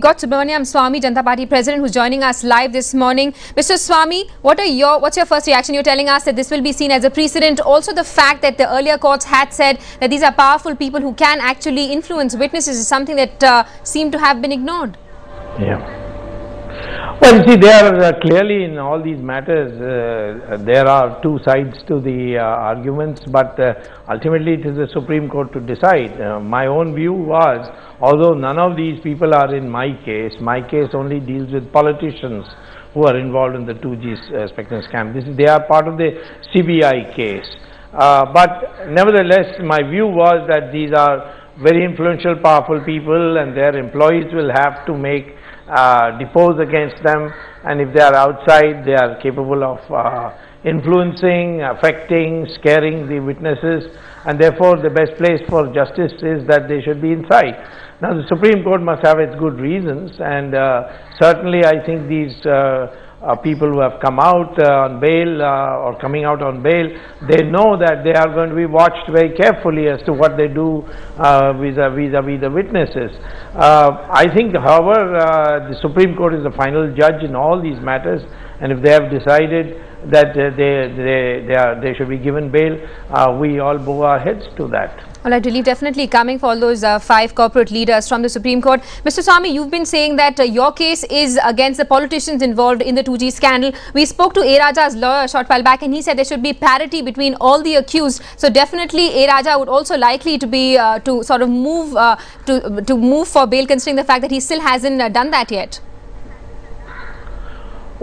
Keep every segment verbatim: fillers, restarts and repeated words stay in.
We've got Subramanian Swamy, Janata Party President, who's joining us live this morning. Mister Swamy, what are your, what's your first reaction? You're telling us that this will be seen as a precedent. Also, the fact that the earlier courts had said that these are powerful people who can actually influence witnesses is something that uh, seemed to have been ignored. Yeah. Well, see, there are uh, clearly in all these matters, uh, there are two sides to the uh, arguments, but uh, ultimately it is the Supreme Court to decide. Uh, my own view was, although none of these people are in my case, my case only deals with politicians who are involved in the two G uh, spectrum scam. This is, they are part of the C B I case. Uh, but nevertheless, my view was that these are very influential, powerful people, and their employees will have to make Uh, depose against them, and if they are outside, they are capable of uh, influencing, affecting, scaring the witnesses, and therefore the best place for justice is that they should be inside. Now the Supreme Court must have its good reasons, and uh, certainly I think these uh, uh, people who have come out uh, on bail uh, or coming out on bail, they know that they are going to be watched very carefully as to what they do uh, vis-a-vis vis-a-vis the witnesses. Uh, I think, however, uh, the Supreme Court is the final judge in all these matters, and if they have decided that uh, they they they, are, they should be given bail, uh, we all bow our heads to that. All right, relief definitely coming for all those uh, five corporate leaders from the Supreme Court. Mister Swamy, you've been saying that uh, your case is against the politicians involved in the two G scandal. We spoke to A. Raja's lawyer a short while back, and he said there should be parity between all the accused. So definitely, A. Raja would also likely to be uh, to sort of move uh, to to move for bail, considering the fact that he still hasn't uh, done that yet.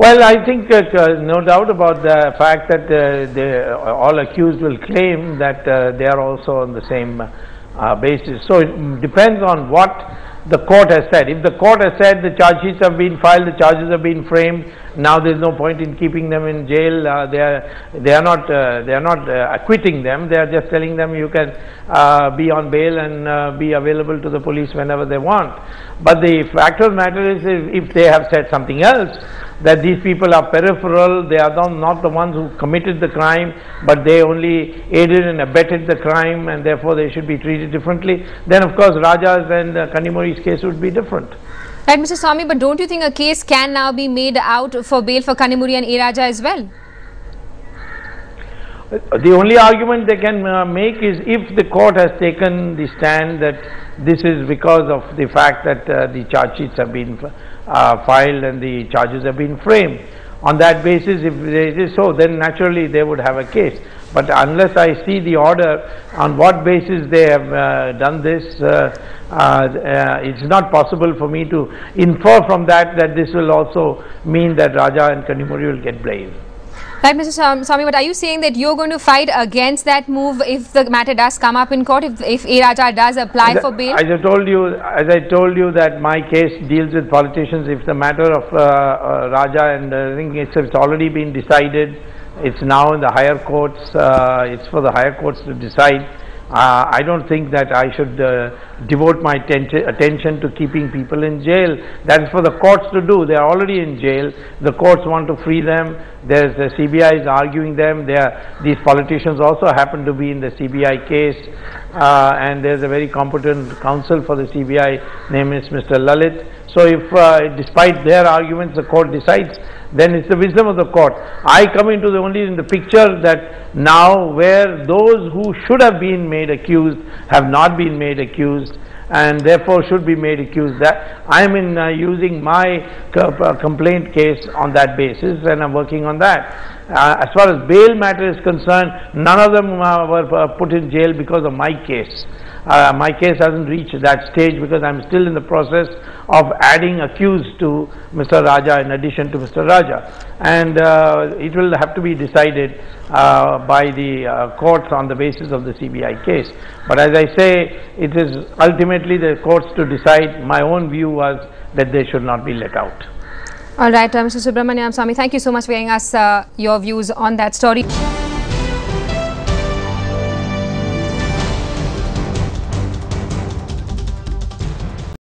Well, I think uh, no doubt about the fact that uh, the, all accused will claim that uh, they are also on the same uh, basis. So it depends on what the court has said. If the court has said the charge sheets have been filed, the charges have been framed, now there is no point in keeping them in jail. Uh, they are they are not uh, they are not uh, acquitting them. They are just telling them you can uh, be on bail and uh, be available to the police whenever they want. But the fact of the matter is, if, if they have said something else, that these people are peripheral, they are not the ones who committed the crime, but they only aided and abetted the crime, and therefore they should be treated differently, then of course Raja's and uh, Kanimozhi's case would be different. Right, Mister Swamy, but don't you think a case can now be made out for bail for Kanimozhi and A. Raja as well? The only argument they can uh, make is if the court has taken the stand that this is because of the fact that uh, the charge sheets have been uh, filed and the charges have been framed. On that basis, if it is so, then naturally they would have a case. But unless I see the order on what basis they have uh, done this, uh, uh, uh, it's not possible for me to infer from that that this will also mean that Raja and Kanimozhi will get blamed. Right, Mister Swamy, but are you saying that you're going to fight against that move if the matter does come up in court, if, if A. Raja does apply as for bail? As I told you, as I told you that my case deals with politicians. If the matter of uh, uh, Raja and uh, I think it's, it's already been decided, it's now in the higher courts, uh, it's for the higher courts to decide. Uh, I don't think that I should uh, devote my attention to keeping people in jail. That is for the courts to do. They are already in jail. The courts want to free them. There's the C B I is arguing them. They are, these politicians also happen to be in the C B I case. Uh, and there's a very competent counsel for the C B I, named Mister Lalit. So if, uh, despite their arguments, the court decides, then it's the wisdom of the court. I come into the only in the picture that now where those who should have been made accused have not been made accused, and therefore should be made accused, that I am in uh, using my uh, complaint case on that basis, and I'm working on that. Uh, as far as bail matter is concerned, none of them uh, were uh, put in jail because of my case. Uh, my case hasn't reached that stage because I'm still in the process of adding accused to Mister Raja in addition to Mister Raja. And uh, it will have to be decided uh, by the uh, courts on the basis of the C B I case. But as I say, it is ultimately the courts to decide. My own view was that they should not be let out. All right, uh, Mister Subramanian Swamy, thank you so much for giving us uh, your views on that story.